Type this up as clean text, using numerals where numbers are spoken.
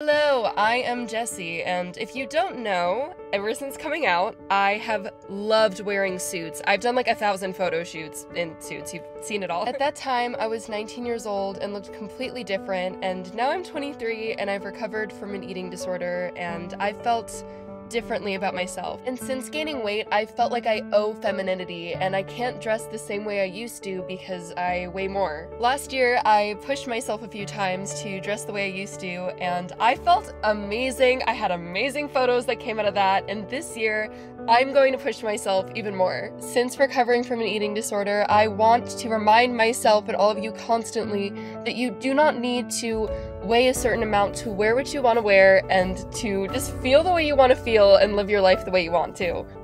Hello, I am Jessie, and if you don't know, ever since Coming Out, I have loved wearing suits. I've done like 1,000 photo shoots in suits. You've seen it all. At that time, I was 19 years old and looked completely different, and now I'm 23 and I've recovered from an eating disorder, and I felt differently about myself. And since gaining weight, I felt like I owe femininity and I can't dress the same way I used to because I weigh more. Last year, I pushed myself a few times to dress the way I used to and I felt amazing. I had amazing photos that came out of that, and this year, I'm going to push myself even more. Since recovering from an eating disorder, I want to remind myself and all of you constantly that you do not need to weigh a certain amount to wear what you want to wear and to just feel the way you want to feel and live your life the way you want to.